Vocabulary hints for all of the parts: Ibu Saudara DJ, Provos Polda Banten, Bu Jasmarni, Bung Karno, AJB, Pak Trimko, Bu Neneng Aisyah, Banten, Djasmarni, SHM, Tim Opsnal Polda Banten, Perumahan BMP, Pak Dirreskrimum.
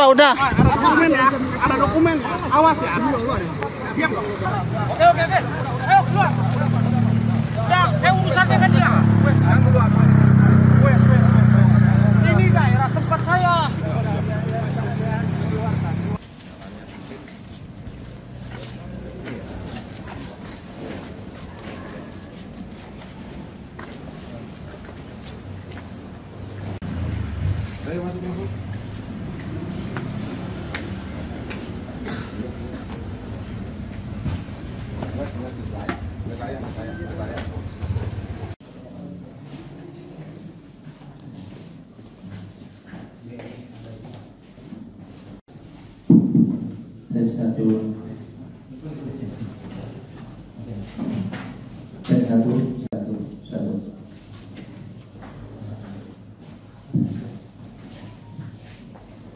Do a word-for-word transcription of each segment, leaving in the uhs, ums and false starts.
Pak, udah. Ada dokumen ya, ada dokumen. Awas ya. Diam dong. Oke, oke, oke. Ayo keluar. Udah, saya urusan dengan dia. Ini daerah tempat saya. Ayo masuk, masuk. Tes satu, tes satu, satu, satu.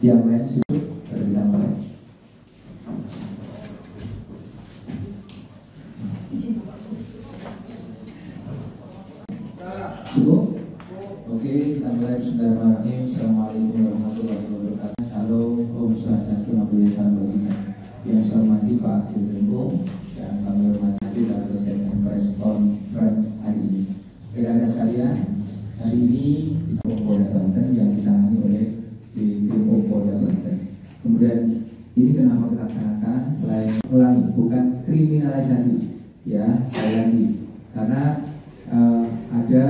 Yang lain situ dari yang lain. Cukup. Oke, kita mulai. Bismillahirrahmanirrahim. Assalamualaikum warahmatullahi wabarakatuh. Salam Om Swastiastu Namo Buddhaya. Yang saya hormati Pak Dirreskrimum dan kami hormati Adil dan dosen press conference hari ini. Rekan-rekan sekalian, hari ini di Polda Banten yang ditangani oleh di Provos Polda Banten. Kemudian ini kenapa kita laksanakan selain ulangi, bukan kriminalisasi, ya sekali lagi, karena uh, ada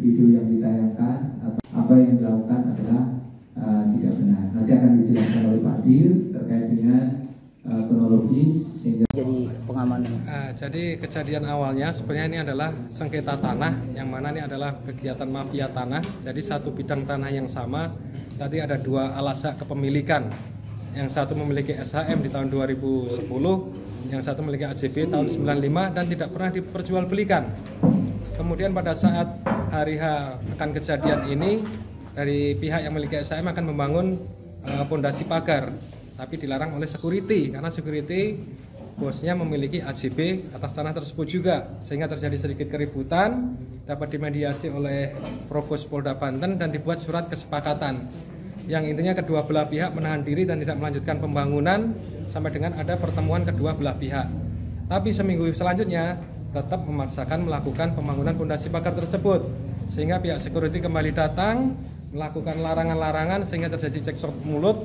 video yang ditayangkan atau apa yang dilakukan adalah uh, tidak benar. Nanti akan dijelaskan oleh Pak Dir terkait dengan kronologis sehingga jadi pengaman. Uh, jadi kejadian awalnya sebenarnya ini adalah sengketa tanah yang mana ini adalah kegiatan mafia tanah. Jadi satu bidang tanah yang sama tadi ada dua alas hak kepemilikan. Yang satu memiliki S H M di tahun dua ribu sepuluh, yang satu memiliki A J B tahun sembilan puluh lima dan tidak pernah diperjualbelikan. Kemudian pada saat hari H akan kejadian ini dari pihak yang memiliki S H M akan membangun pondasi uh, pagar. Tapi dilarang oleh security karena security bosnya memiliki A J B atas tanah tersebut juga, sehingga terjadi sedikit keributan, dapat dimediasi oleh Provos Polda Banten dan dibuat surat kesepakatan yang intinya kedua belah pihak menahan diri dan tidak melanjutkan pembangunan sampai dengan ada pertemuan kedua belah pihak. Tapi seminggu selanjutnya tetap memaksakan melakukan pembangunan pondasi pagar tersebut, sehingga pihak security kembali datang melakukan larangan-larangan sehingga terjadi cekcok mulut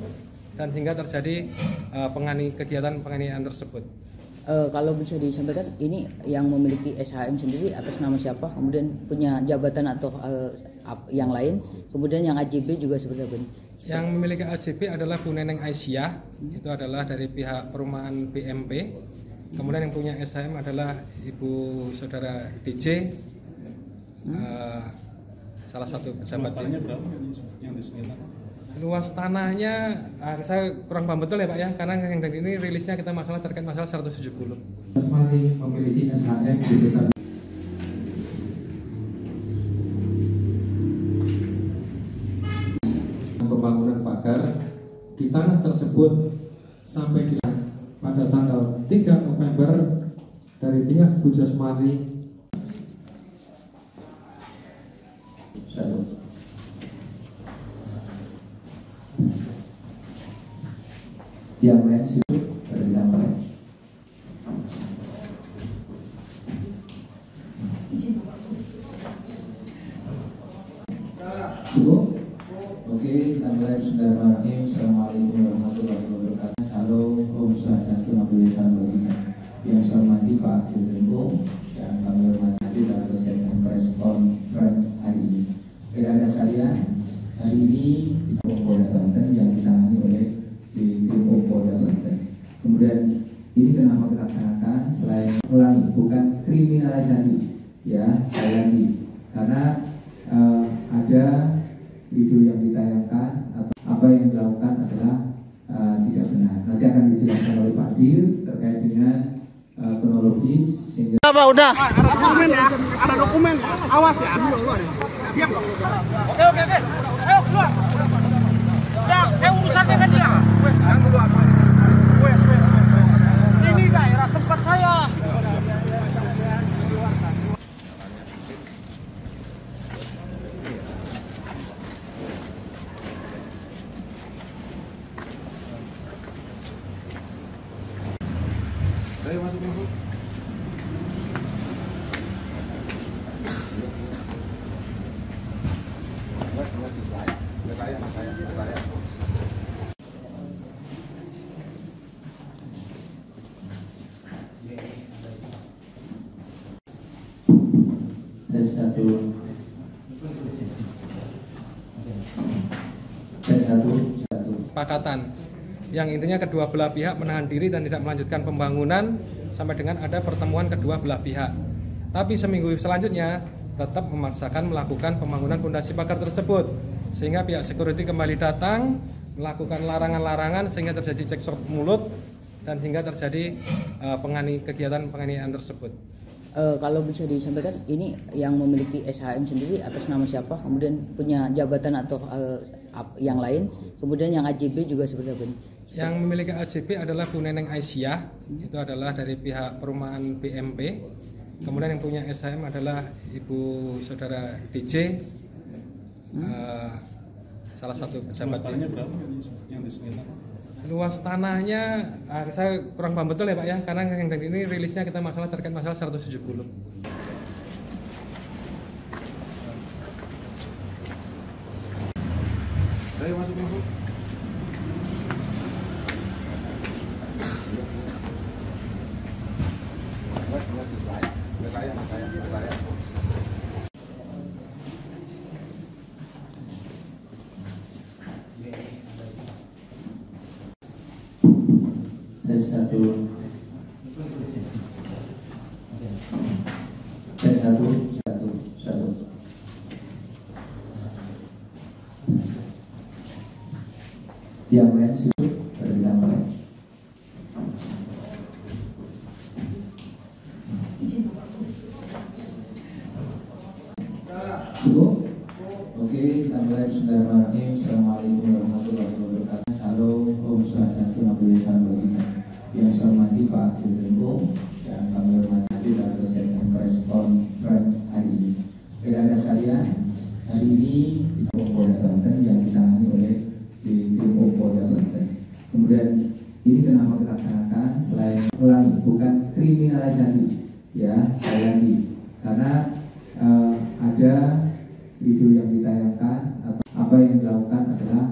dan hingga terjadi uh, pengani, kegiatan penganiayaan tersebut. Uh, kalau bisa disampaikan, ini yang memiliki S H M sendiri atas nama siapa, kemudian punya jabatan atau uh, yang lain, kemudian yang A J B juga seperti apa? Yang memiliki A J B adalah Bu Neneng Aisyah, hmm. itu adalah dari pihak Perumahan B M P. Kemudian yang punya S H M adalah Ibu Saudara D J, hmm. uh, salah satu pejabat. Berapa yang disengketakan? Luas tanahnya saya kurang paham betul ya Pak ya, karena yang dari ini rilisnya kita masalah terkait masalah seratus tujuh puluh. Jasmarni memiliki S H M di Banten. Pembangunan pagar di tanah tersebut sampai pada tanggal tiga November dari pihak Bu Jasmarni. Yang lain situ dari yang lain. Cukup. Oke, kita mulai. Bismillahirrahmanirrahim. Assalamualaikum warahmatullahi wabarakatuh. Salam Om Swastiastu Namo Buddhaya. Yang saya hormati Pak Trimko dan kami hormati Adil dan dosen press conference hari ini. Rekan-rekan sekalian, hari ini di Polda Banten yang ditangani oleh di Provos Polda Banten. Kemudian ini kenapa kita laksanakan selain ulangi, bukan kriminalisasi, ya sekali lagi, karena uh, ada video yang ditayangkan atau apa yang dilakukan adalah uh, tidak benar. Nanti akan dijelaskan oleh Pak Dir terkait dengan uh, kronologis sehingga. Pak udah. Ah, ada dokumen ya, ada dokumen. Awas ya. Diam dong. Oke oke oke. Ayo keluar. Udah, saya urusan dengan dia. Ini daerah tempat saya. Saya masuk dulu. Tes satu, tes satu, satu. Pakatan yang intinya kedua belah pihak menahan diri dan tidak melanjutkan pembangunan sampai dengan ada pertemuan kedua belah pihak. Tapi seminggu selanjutnya tetap memaksakan melakukan pembangunan fondasi pagar tersebut, sehingga pihak security kembali datang melakukan larangan-larangan sehingga terjadi cekcok mulut dan hingga terjadi uh, pengani, kegiatan penganiayaan tersebut. E, kalau bisa disampaikan, ini yang memiliki S H M sendiri atas nama siapa, kemudian punya jabatan atau uh, yang lain, kemudian yang A J B juga seperti apa? Yang memiliki A J B adalah Bu Neneng Aisyah, itu adalah dari pihak Perumahan B M P. Kemudian yang punya S H M adalah Ibu Saudara D J, hmm? uh, salah satu pejabat. Luas tanahnya berapa yang disengketa? Luas tanahnya, uh, saya kurang paham betul ya Pak ya, karena yang ini rilisnya kita masalah terkait masalah seratus tujuh puluh. Saya masuk dulu. Tes satu, tes satu, satu, satu. Yang lain situ dari yang lain. Cukup. Oke, yang lain sebenarnya ini. Assalamualaikum warahmatullahi wabarakatuh. Salam, Om Swastiastu, Namo Buddhaya. Yang saya hormati Pak Dirreskrimum dan kami hormati Adil dalam kegiatan press conference hari ini. Rekan-rekan sekalian, hari ini di Provos Polda Banten yang ditangani oleh di Tim Opsnal Polda Banten. Kemudian ini kenapa kita laksanakan selain ulangi bukan kriminalisasi, ya sekali lagi karena uh, ada video yang ditayangkan atau apa yang dilakukan adalah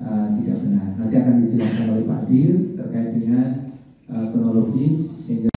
uh, tidak benar. Nanti akan dijelaskan oleh Pak Dir terkait dengan kronologis sehingga